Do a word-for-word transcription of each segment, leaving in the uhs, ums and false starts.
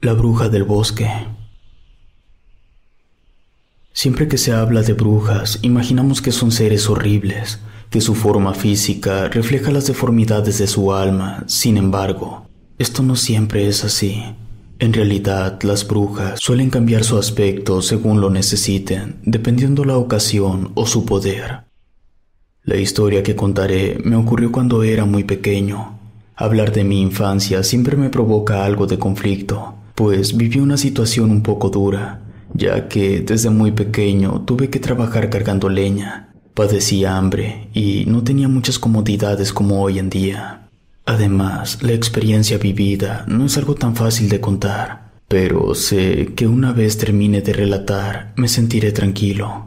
La bruja del bosque. Siempre que se habla de brujas, imaginamos que son seres horribles, que su forma física refleja las deformidades de su alma. Sin embargo, esto no siempre es así. En realidad, las brujas suelen cambiar su aspecto según lo necesiten, dependiendo la ocasión o su poder. La historia que contaré me ocurrió cuando era muy pequeño. Hablar de mi infancia siempre me provoca algo de conflicto, pues viví una situación un poco dura, ya que desde muy pequeño tuve que trabajar cargando leña, padecía hambre y no tenía muchas comodidades como hoy en día. Además, la experiencia vivida no es algo tan fácil de contar, pero sé que una vez termine de relatar, me sentiré tranquilo.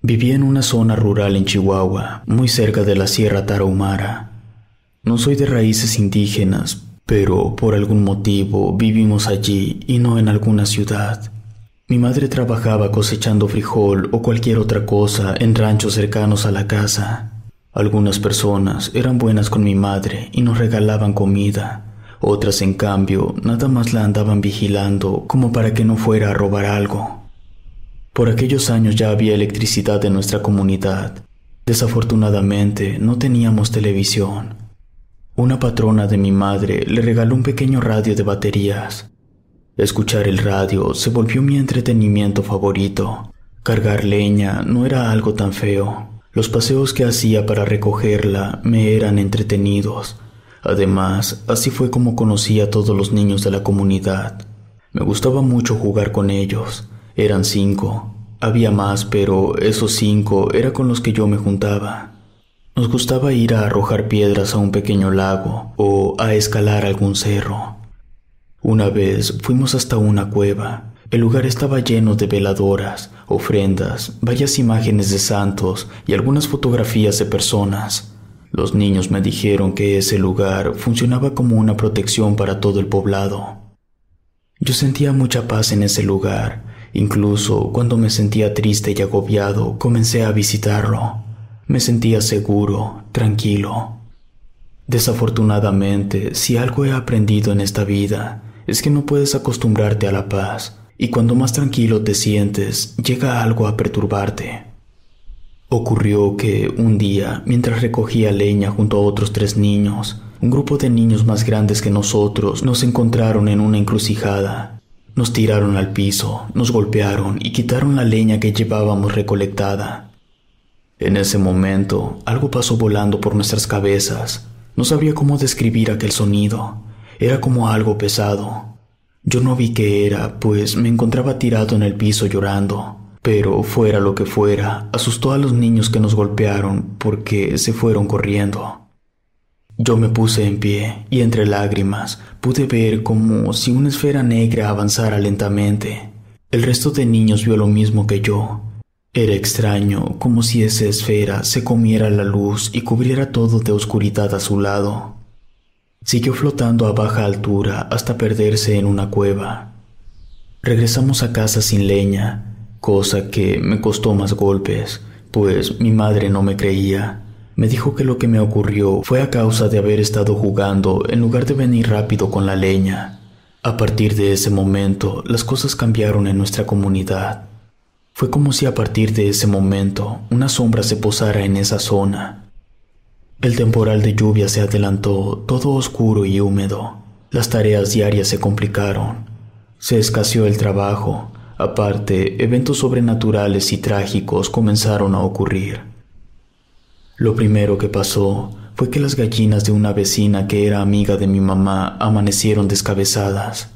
Vivía en una zona rural en Chihuahua, muy cerca de la Sierra Tarahumara. No soy de raíces indígenas, pero por algún motivo vivimos allí y no en alguna ciudad. Mi madre trabajaba cosechando frijol o cualquier otra cosa en ranchos cercanos a la casa. Algunas personas eran buenas con mi madre y nos regalaban comida. Otras, en cambio, nada más la andaban vigilando como para que no fuera a robar algo. Por aquellos años ya había electricidad en nuestra comunidad. Desafortunadamente, no teníamos televisión. Una patrona de mi madre le regaló un pequeño radio de baterías. Escuchar el radio se volvió mi entretenimiento favorito. Cargar leña no era algo tan feo. Los paseos que hacía para recogerla me eran entretenidos. Además, así fue como conocí a todos los niños de la comunidad. Me gustaba mucho jugar con ellos. Eran cinco. Había más, pero esos cinco eran con los que yo me juntaba. Nos gustaba ir a arrojar piedras a un pequeño lago o a escalar algún cerro. Una vez fuimos hasta una cueva. El lugar estaba lleno de veladoras, ofrendas, varias imágenes de santos y algunas fotografías de personas. Los niños me dijeron que ese lugar funcionaba como una protección para todo el poblado. Yo sentía mucha paz en ese lugar. Incluso cuando me sentía triste y agobiado, comencé a visitarlo. Me sentía seguro, tranquilo. Desafortunadamente, si algo he aprendido en esta vida, es que no puedes acostumbrarte a la paz, y cuando más tranquilo te sientes, llega algo a perturbarte. Ocurrió que un día, mientras recogía leña junto a otros tres niños, un grupo de niños más grandes que nosotros nos encontraron en una encrucijada. Nos tiraron al piso, nos golpearon y quitaron la leña que llevábamos recolectada. En ese momento, algo pasó volando por nuestras cabezas. No sabía cómo describir aquel sonido. Era como algo pesado. Yo no vi qué era, pues me encontraba tirado en el piso llorando. Pero fuera lo que fuera, asustó a los niños que nos golpearon porque se fueron corriendo. Yo me puse en pie y entre lágrimas pude ver como si una esfera negra avanzara lentamente. El resto de niños vio lo mismo que yo. Era extraño, como si esa esfera se comiera la luz y cubriera todo de oscuridad a su lado. Siguió flotando a baja altura hasta perderse en una cueva. Regresamos a casa sin leña, cosa que me costó más golpes, pues mi madre no me creía. Me dijo que lo que me ocurrió fue a causa de haber estado jugando en lugar de venir rápido con la leña. A partir de ese momento, las cosas cambiaron en nuestra comunidad. Fue como si a partir de ese momento, una sombra se posara en esa zona. El temporal de lluvia se adelantó, todo oscuro y húmedo. Las tareas diarias se complicaron. Se escaseó el trabajo. Aparte, eventos sobrenaturales y trágicos comenzaron a ocurrir. Lo primero que pasó fue que las gallinas de una vecina que era amiga de mi mamá amanecieron descabezadas.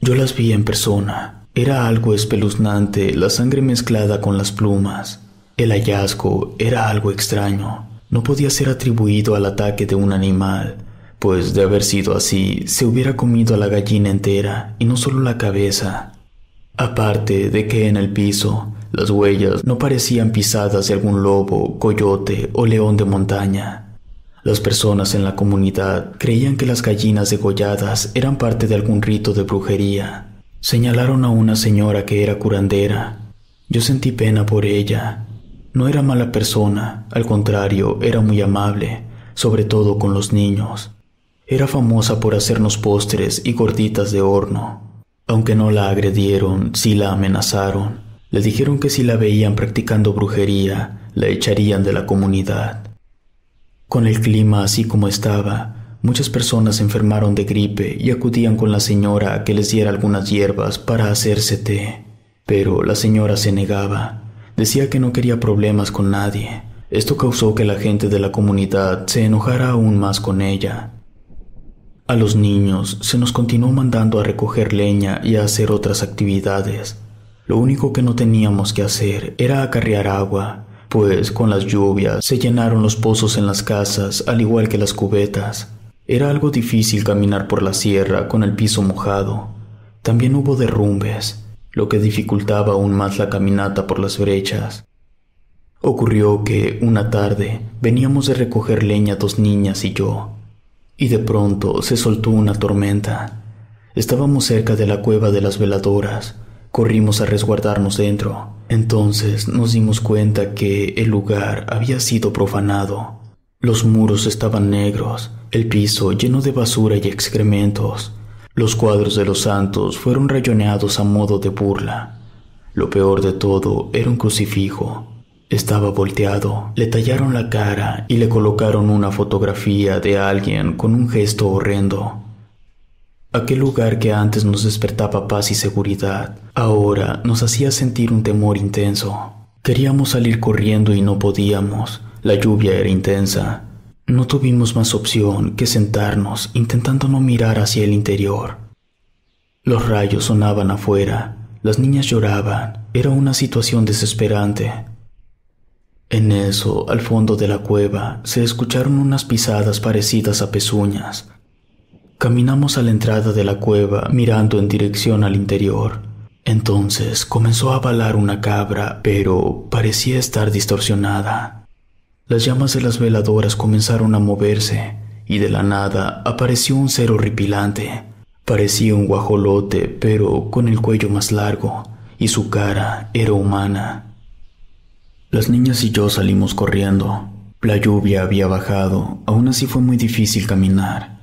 Yo las vi en persona. Era algo espeluznante, la sangre mezclada con las plumas. El hallazgo era algo extraño. No podía ser atribuido al ataque de un animal, pues de haber sido así, se hubiera comido a la gallina entera y no solo la cabeza. Aparte de que en el piso, las huellas no parecían pisadas de algún lobo, coyote o león de montaña. Las personas en la comunidad creían que las gallinas degolladas eran parte de algún rito de brujería. Señalaron a una señora que era curandera. Yo sentí pena por ella. No era mala persona, al contrario, era muy amable, sobre todo con los niños. Era famosa por hacernos postres y gorditas de horno. Aunque no la agredieron, sí la amenazaron. Le dijeron que si la veían practicando brujería, la echarían de la comunidad. Con el clima así como estaba, muchas personas se enfermaron de gripe y acudían con la señora a que les diera algunas hierbas para hacerse té. Pero la señora se negaba. Decía que no quería problemas con nadie. Esto causó que la gente de la comunidad se enojara aún más con ella. A los niños se nos continuó mandando a recoger leña y a hacer otras actividades. Lo único que no teníamos que hacer era acarrear agua, pues con las lluvias se llenaron los pozos en las casas, al igual que las cubetas. Era algo difícil caminar por la sierra con el piso mojado. También hubo derrumbes, lo que dificultaba aún más la caminata por las brechas. Ocurrió que, una tarde, veníamos de recoger leña dos niñas y yo. Y de pronto se soltó una tormenta. Estábamos cerca de la cueva de las veladoras. Corrimos a resguardarnos dentro. Entonces nos dimos cuenta que el lugar había sido profanado. Los muros estaban negros, el piso lleno de basura y excrementos. Los cuadros de los santos fueron rayoneados a modo de burla. Lo peor de todo era un crucifijo. Estaba volteado, le tallaron la cara y le colocaron una fotografía de alguien con un gesto horrendo. Aquel lugar que antes nos despertaba paz y seguridad, ahora nos hacía sentir un temor intenso. Queríamos salir corriendo y no podíamos, la lluvia era intensa. No tuvimos más opción que sentarnos intentando no mirar hacia el interior. Los rayos sonaban afuera, las niñas lloraban, era una situación desesperante. En eso, al fondo de la cueva, se escucharon unas pisadas parecidas a pezuñas. Caminamos a la entrada de la cueva mirando en dirección al interior. Entonces comenzó a balar una cabra, pero parecía estar distorsionada. Las llamas de las veladoras comenzaron a moverse, y de la nada apareció un ser horripilante. Parecía un guajolote, pero con el cuello más largo, y su cara era humana. Las niñas y yo salimos corriendo. La lluvia había bajado, aún así fue muy difícil caminar.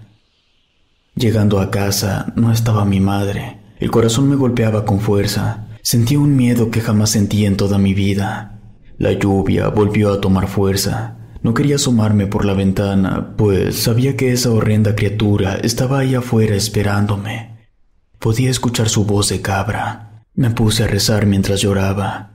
Llegando a casa, no estaba mi madre. El corazón me golpeaba con fuerza. Sentí un miedo que jamás sentí en toda mi vida. La lluvia volvió a tomar fuerza. No quería asomarme por la ventana, pues sabía que esa horrenda criatura estaba ahí afuera esperándome. Podía escuchar su voz de cabra. Me puse a rezar mientras lloraba.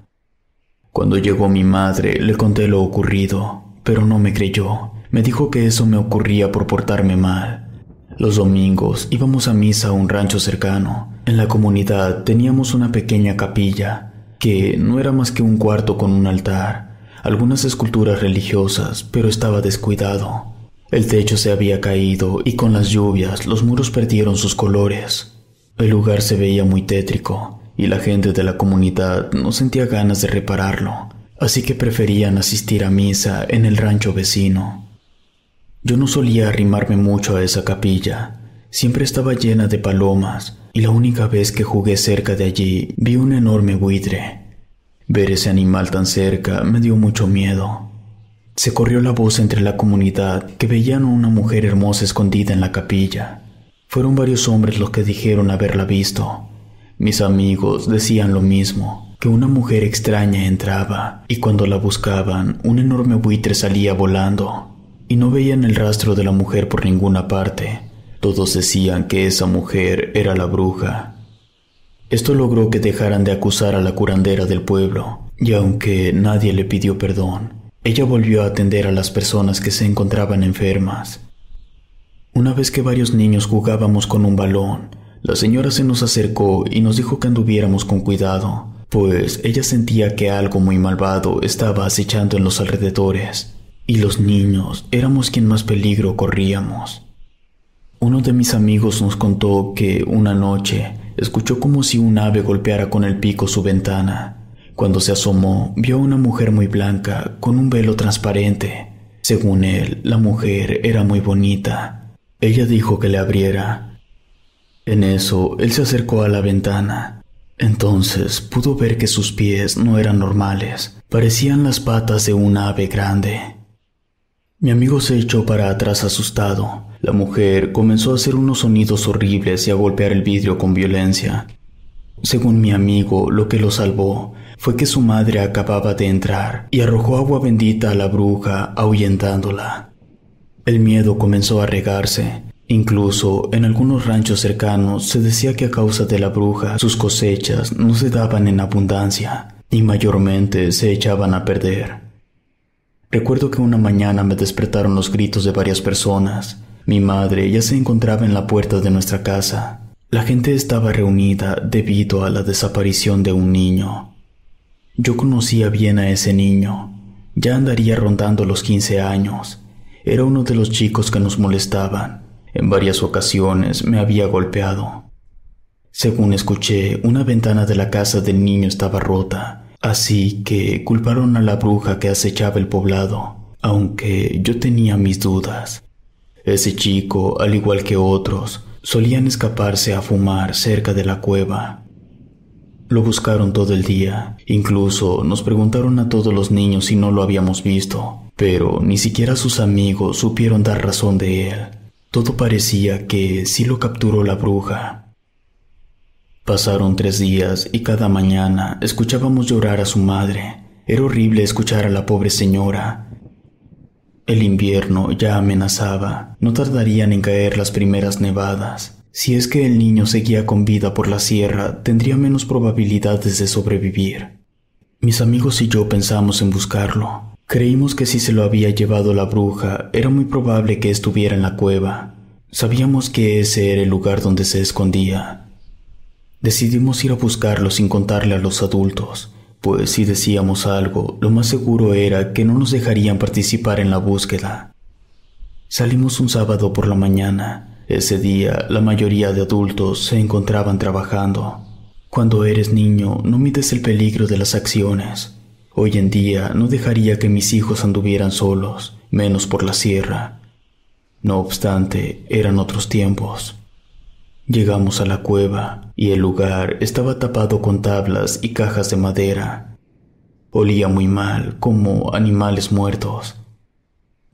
Cuando llegó mi madre, le conté lo ocurrido, pero no me creyó. Me dijo que eso me ocurría por portarme mal. Los domingos íbamos a misa a un rancho cercano. En la comunidad teníamos una pequeña capilla, que no era más que un cuarto con un altar, algunas esculturas religiosas, pero estaba descuidado. El techo se había caído y con las lluvias los muros perdieron sus colores. El lugar se veía muy tétrico, y la gente de la comunidad no sentía ganas de repararlo, así que preferían asistir a misa en el rancho vecino. Yo no solía arrimarme mucho a esa capilla, siempre estaba llena de palomas, y la única vez que jugué cerca de allí vi un enorme buitre. Ver ese animal tan cerca me dio mucho miedo. Se corrió la voz entre la comunidad que veían a una mujer hermosa escondida en la capilla. Fueron varios hombres los que dijeron haberla visto. Mis amigos decían lo mismo, que una mujer extraña entraba, y cuando la buscaban, un enorme buitre salía volando, y no veían el rastro de la mujer por ninguna parte. Todos decían que esa mujer era la bruja. Esto logró que dejaran de acusar a la curandera del pueblo, y aunque nadie le pidió perdón, ella volvió a atender a las personas que se encontraban enfermas. Una vez que varios niños jugábamos con un balón, la señora se nos acercó y nos dijo que anduviéramos con cuidado, pues ella sentía que algo muy malvado estaba acechando en los alrededores, y los niños éramos quien más peligro corríamos. Uno de mis amigos nos contó que una noche escuchó como si un ave golpeara con el pico su ventana. Cuando se asomó, vio a una mujer muy blanca con un velo transparente. Según él, la mujer era muy bonita. Ella dijo que le abriera. En eso, él se acercó a la ventana. Entonces pudo ver que sus pies no eran normales, parecían las patas de un ave grande. Mi amigo se echó para atrás asustado. La mujer comenzó a hacer unos sonidos horribles y a golpear el vidrio con violencia. Según mi amigo, lo que lo salvó fue que su madre acababa de entrar y arrojó agua bendita a la bruja, ahuyentándola. El miedo comenzó a regarse. Incluso en algunos ranchos cercanos se decía que a causa de la bruja sus cosechas no se daban en abundancia y mayormente se echaban a perder. Recuerdo que una mañana me despertaron los gritos de varias personas. Mi madre ya se encontraba en la puerta de nuestra casa. La gente estaba reunida debido a la desaparición de un niño. Yo conocía bien a ese niño. Ya andaría rondando los quince años. Era uno de los chicos que nos molestaban. En varias ocasiones me había golpeado. Según escuché, una ventana de la casa del niño estaba rota, así que culparon a la bruja que acechaba el poblado, aunque yo tenía mis dudas. Ese chico, al igual que otros, solían escaparse a fumar cerca de la cueva. Lo buscaron todo el día, incluso nos preguntaron a todos los niños si no lo habíamos visto, pero ni siquiera sus amigos supieron dar razón de él. Todo parecía que sí lo capturó la bruja. Pasaron tres días y cada mañana escuchábamos llorar a su madre. Era horrible escuchar a la pobre señora. El invierno ya amenazaba, no tardarían en caer las primeras nevadas. Si es que el niño seguía con vida por la sierra, tendría menos probabilidades de sobrevivir. Mis amigos y yo pensamos en buscarlo. Creímos que si se lo había llevado la bruja, era muy probable que estuviera en la cueva. Sabíamos que ese era el lugar donde se escondía. Decidimos ir a buscarlo sin contarle a los adultos. Pues si decíamos algo, lo más seguro era que no nos dejarían participar en la búsqueda. Salimos un sábado por la mañana. Ese día, la mayoría de adultos se encontraban trabajando. Cuando eres niño, no mides el peligro de las acciones. Hoy en día, no dejaría que mis hijos anduvieran solos, menos por la sierra. No obstante, eran otros tiempos. Llegamos a la cueva y el lugar estaba tapado con tablas y cajas de madera. Olía muy mal, como animales muertos.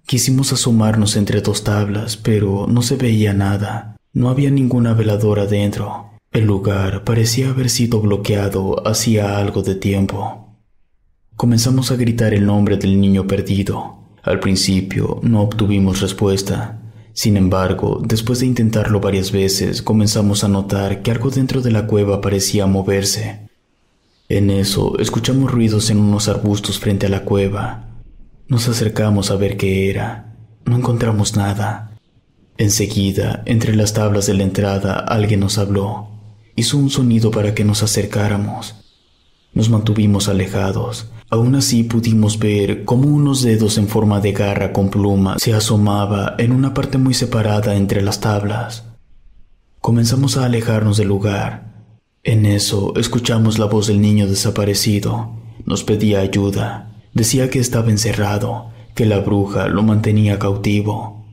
Quisimos asomarnos entre dos tablas, pero no se veía nada. No había ninguna veladora dentro. El lugar parecía haber sido bloqueado hacía algo de tiempo. Comenzamos a gritar el nombre del niño perdido. Al principio no obtuvimos respuesta. Sin embargo, después de intentarlo varias veces, comenzamos a notar que algo dentro de la cueva parecía moverse. En eso, escuchamos ruidos en unos arbustos frente a la cueva. Nos acercamos a ver qué era. No encontramos nada. Enseguida, entre las tablas de la entrada, alguien nos habló. Hizo un sonido para que nos acercáramos. Nos mantuvimos alejados. Aún así pudimos ver cómo unos dedos en forma de garra con pluma se asomaba en una parte muy separada entre las tablas. Comenzamos a alejarnos del lugar. En eso escuchamos la voz del niño desaparecido. Nos pedía ayuda. Decía que estaba encerrado, que la bruja lo mantenía cautivo.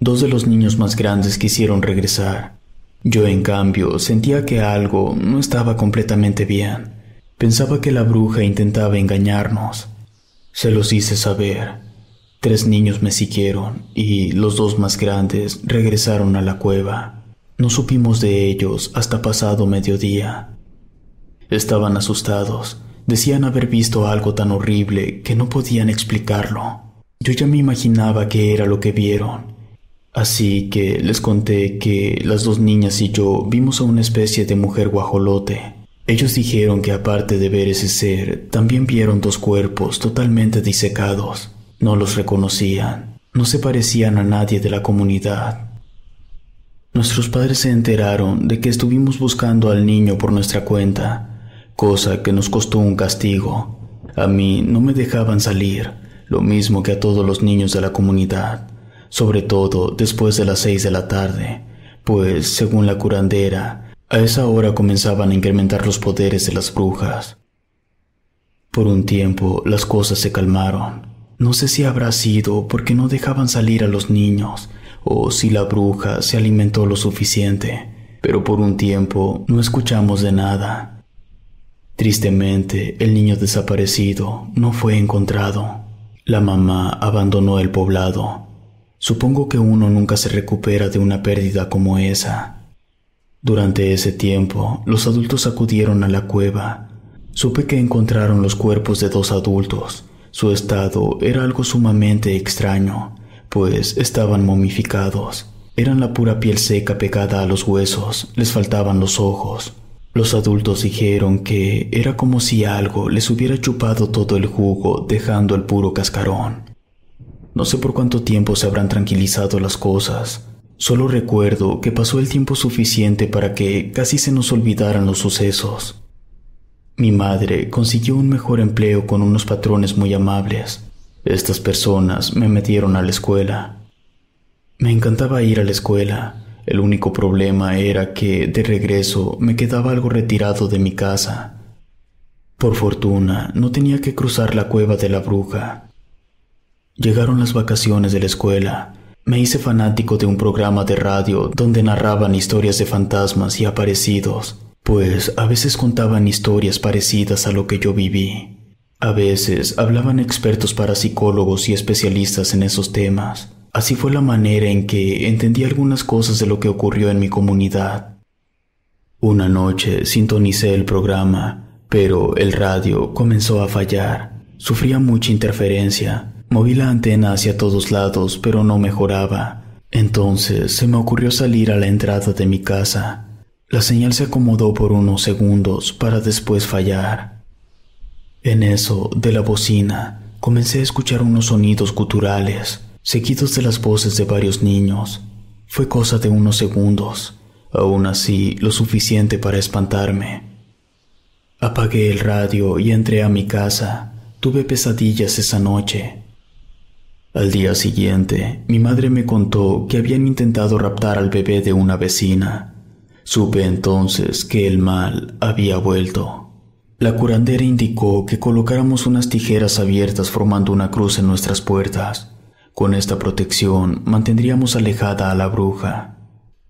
Dos de los niños más grandes quisieron regresar. Yo, en cambio, sentía que algo no estaba completamente bien. Pensaba que la bruja intentaba engañarnos. Se los hice saber. Tres niños me siguieron y los dos más grandes regresaron a la cueva. No supimos de ellos hasta pasado mediodía. Estaban asustados. Decían haber visto algo tan horrible que no podían explicarlo. Yo ya me imaginaba qué era lo que vieron. Así que les conté que las dos niñas y yo vimos a una especie de mujer guajolote. Ellos dijeron que aparte de ver ese ser, también vieron dos cuerpos totalmente disecados. No los reconocían, no se parecían a nadie de la comunidad. Nuestros padres se enteraron de que estuvimos buscando al niño por nuestra cuenta, cosa que nos costó un castigo. A mí no me dejaban salir, lo mismo que a todos los niños de la comunidad, sobre todo después de las seis de la tarde, pues según la curandera, a esa hora comenzaban a incrementar los poderes de las brujas. Por un tiempo las cosas se calmaron. No sé si habrá sido porque no dejaban salir a los niños o si la bruja se alimentó lo suficiente, pero por un tiempo no escuchamos de nada. Tristemente, el niño desaparecido no fue encontrado. La mamá abandonó el poblado. Supongo que uno nunca se recupera de una pérdida como esa. Durante ese tiempo, los adultos acudieron a la cueva. Supe que encontraron los cuerpos de dos adultos. Su estado era algo sumamente extraño, pues estaban momificados. Eran la pura piel seca pegada a los huesos, les faltaban los ojos. Los adultos dijeron que era como si algo les hubiera chupado todo el jugo, dejando el puro cascarón. No sé por cuánto tiempo se habrán tranquilizado las cosas. Solo recuerdo que pasó el tiempo suficiente para que casi se nos olvidaran los sucesos. Mi madre consiguió un mejor empleo con unos patrones muy amables. Estas personas me metieron a la escuela. Me encantaba ir a la escuela. El único problema era que, de regreso, me quedaba algo retirado de mi casa. Por fortuna, no tenía que cruzar la cueva de la bruja. Llegaron las vacaciones de la escuela. Me hice fanático de un programa de radio donde narraban historias de fantasmas y aparecidos, pues a veces contaban historias parecidas a lo que yo viví. A veces hablaban expertos parapsicólogos y especialistas en esos temas. Así fue la manera en que entendí algunas cosas de lo que ocurrió en mi comunidad. Una noche sintonicé el programa, pero el radio comenzó a fallar. Sufría mucha interferencia. Moví la antena hacia todos lados, pero no mejoraba. Entonces se me ocurrió salir a la entrada de mi casa. La señal se acomodó por unos segundos para después fallar. En eso, de la bocina, comencé a escuchar unos sonidos guturales, seguidos de las voces de varios niños. Fue cosa de unos segundos, aún así lo suficiente para espantarme. Apagué el radio y entré a mi casa. Tuve pesadillas esa noche. Al día siguiente, mi madre me contó que habían intentado raptar al bebé de una vecina. Supe entonces que el mal había vuelto. La curandera indicó que colocáramos unas tijeras abiertas formando una cruz en nuestras puertas. Con esta protección mantendríamos alejada a la bruja.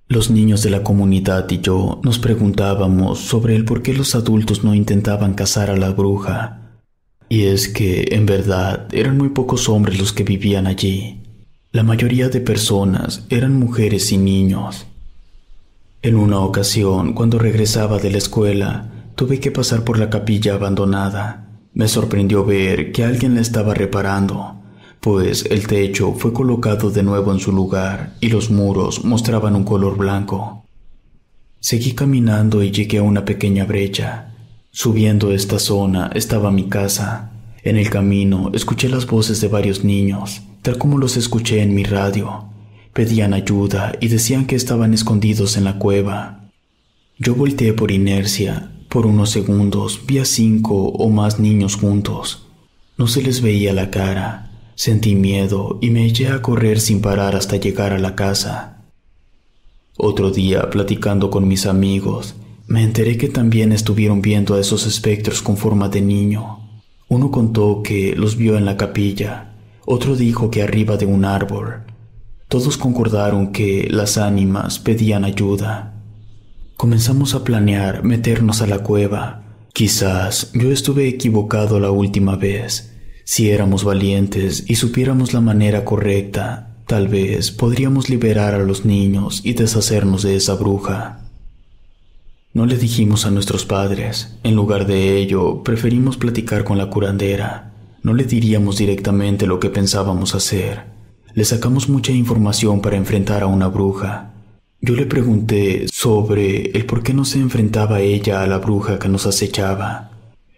Los niños de la comunidad y yo nos preguntábamos sobre el por qué los adultos no intentaban cazar a la bruja. Y es que, en verdad, eran muy pocos hombres los que vivían allí. La mayoría de personas eran mujeres y niños. En una ocasión, cuando regresaba de la escuela, tuve que pasar por la capilla abandonada. Me sorprendió ver que alguien la estaba reparando, pues el techo fue colocado de nuevo en su lugar y los muros mostraban un color blanco. Seguí caminando y llegué a una pequeña brecha. Subiendo esta zona estaba mi casa. En el camino escuché las voces de varios niños, tal como los escuché en mi radio. Pedían ayuda y decían que estaban escondidos en la cueva. Yo volteé por inercia. Por unos segundos vi a cinco o más niños juntos. No se les veía la cara. Sentí miedo y me eché a correr sin parar hasta llegar a la casa. Otro día, platicando con mis amigos, me enteré que también estuvieron viendo a esos espectros con forma de niño. Uno contó que los vio en la capilla, otro dijo que arriba de un árbol. Todos concordaron que las ánimas pedían ayuda. Comenzamos a planear meternos a la cueva. Quizás yo estuve equivocado la última vez. Si éramos valientes y supiéramos la manera correcta, tal vez podríamos liberar a los niños y deshacernos de esa bruja. No le dijimos a nuestros padres. En lugar de ello, preferimos platicar con la curandera. No le diríamos directamente lo que pensábamos hacer. Le sacamos mucha información para enfrentar a una bruja. Yo le pregunté sobre el por qué no se enfrentaba ella a la bruja que nos acechaba.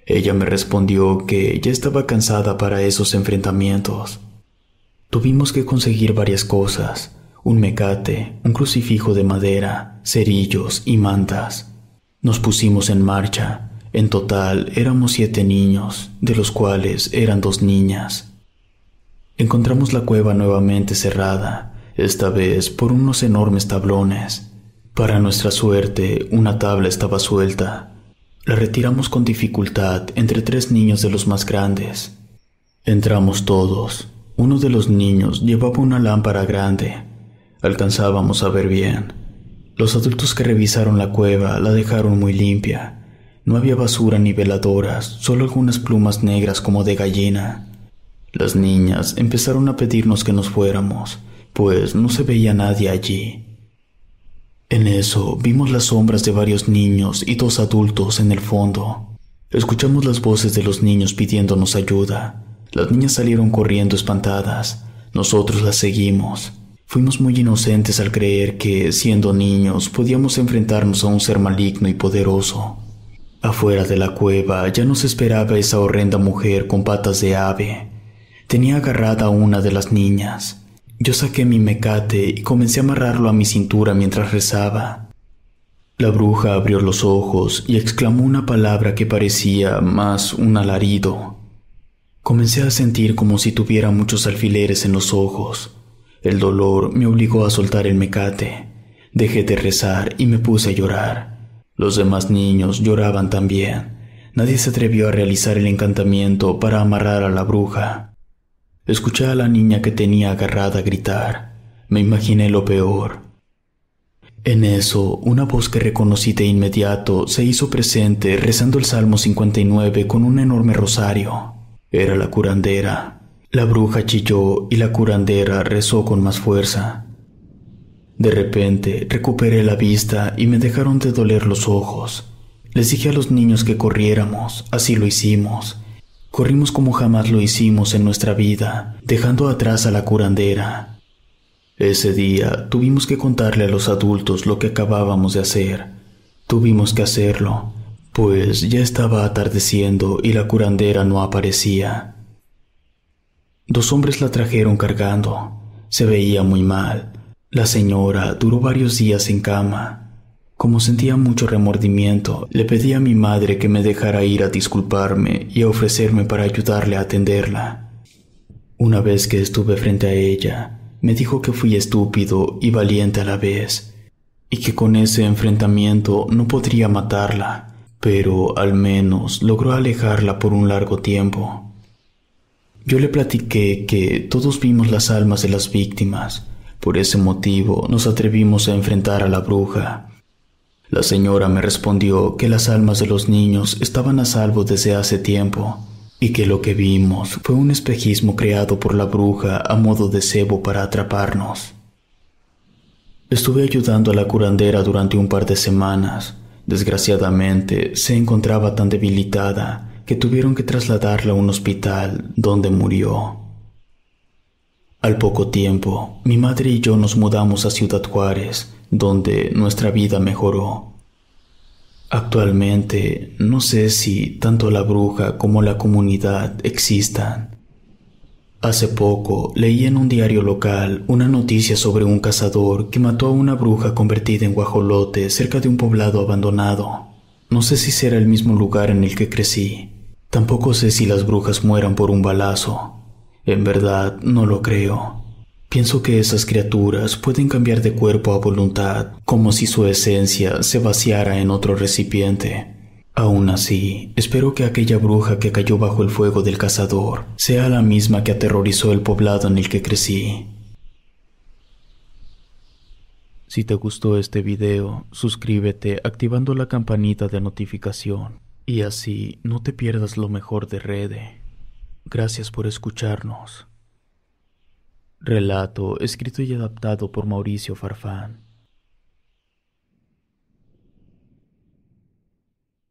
Ella me respondió que ya estaba cansada para esos enfrentamientos. Tuvimos que conseguir varias cosas: un mecate, un crucifijo de madera, cerillos y mantas. Nos pusimos en marcha. En total éramos siete niños, de los cuales eran dos niñas. Encontramos la cueva nuevamente cerrada, esta vez por unos enormes tablones. Para nuestra suerte, una tabla estaba suelta. La retiramos con dificultad entre tres niños de los más grandes. Entramos todos. Uno de los niños llevaba una lámpara grande. Alcanzábamos a ver bien. Los adultos que revisaron la cueva la dejaron muy limpia. No había basura ni veladoras, solo algunas plumas negras como de gallina. Las niñas empezaron a pedirnos que nos fuéramos, pues no se veía nadie allí. En eso vimos las sombras de varios niños y dos adultos en el fondo. Escuchamos las voces de los niños pidiéndonos ayuda. Las niñas salieron corriendo espantadas. Nosotros las seguimos. Fuimos muy inocentes al creer que, siendo niños, podíamos enfrentarnos a un ser maligno y poderoso. Afuera de la cueva ya nos esperaba esa horrenda mujer con patas de ave. Tenía agarrada a una de las niñas. Yo saqué mi mecate y comencé a amarrarlo a mi cintura mientras rezaba. La bruja abrió los ojos y exclamó una palabra que parecía más un alarido. Comencé a sentir como si tuviera muchos alfileres en los ojos. El dolor me obligó a soltar el mecate. Dejé de rezar y me puse a llorar. Los demás niños lloraban también. Nadie se atrevió a realizar el encantamiento para amarrar a la bruja. Escuché a la niña que tenía agarrada gritar. Me imaginé lo peor. En eso, una voz que reconocí de inmediato se hizo presente rezando el Salmo cincuenta y nueve con un enorme rosario. Era la curandera. La bruja chilló y la curandera rezó con más fuerza. De repente, recuperé la vista y me dejaron de doler los ojos. Les dije a los niños que corriéramos, así lo hicimos. Corrimos como jamás lo hicimos en nuestra vida, dejando atrás a la curandera. Ese día tuvimos que contarle a los adultos lo que acabábamos de hacer. Tuvimos que hacerlo, pues ya estaba atardeciendo y la curandera no aparecía. Dos hombres la trajeron cargando. Se veía muy mal. La señora duró varios días en cama. Como sentía mucho remordimiento, le pedí a mi madre que me dejara ir a disculparme y a ofrecerme para ayudarle a atenderla. Una vez que estuve frente a ella, me dijo que fui estúpido y valiente a la vez, y que con ese enfrentamiento no podría matarla, pero al menos logró alejarla por un largo tiempo. Yo le platiqué que todos vimos las almas de las víctimas, por ese motivo nos atrevimos a enfrentar a la bruja. La señora me respondió que las almas de los niños estaban a salvo desde hace tiempo y que lo que vimos fue un espejismo creado por la bruja a modo de cebo para atraparnos. Estuve ayudando a la curandera durante un par de semanas. Desgraciadamente, se encontraba tan debilitada que tuvieron que trasladarla a un hospital donde murió. Al poco tiempo, mi madre y yo nos mudamos a Ciudad Juárez, donde nuestra vida mejoró. Actualmente, no sé si tanto la bruja como la comunidad existan. Hace poco leí en un diario local una noticia sobre un cazador que mató a una bruja convertida en guajolote cerca de un poblado abandonado. No sé si será el mismo lugar en el que crecí. Tampoco sé si las brujas mueran por un balazo. En verdad, no lo creo. Pienso que esas criaturas pueden cambiar de cuerpo a voluntad, como si su esencia se vaciara en otro recipiente. Aún así, espero que aquella bruja que cayó bajo el fuego del cazador sea la misma que aterrorizó el poblado en el que crecí. Si te gustó este video, suscríbete activando la campanita de notificación, y así no te pierdas lo mejor de Rede. Gracias por escucharnos. Relato escrito y adaptado por Mauricio Farfán.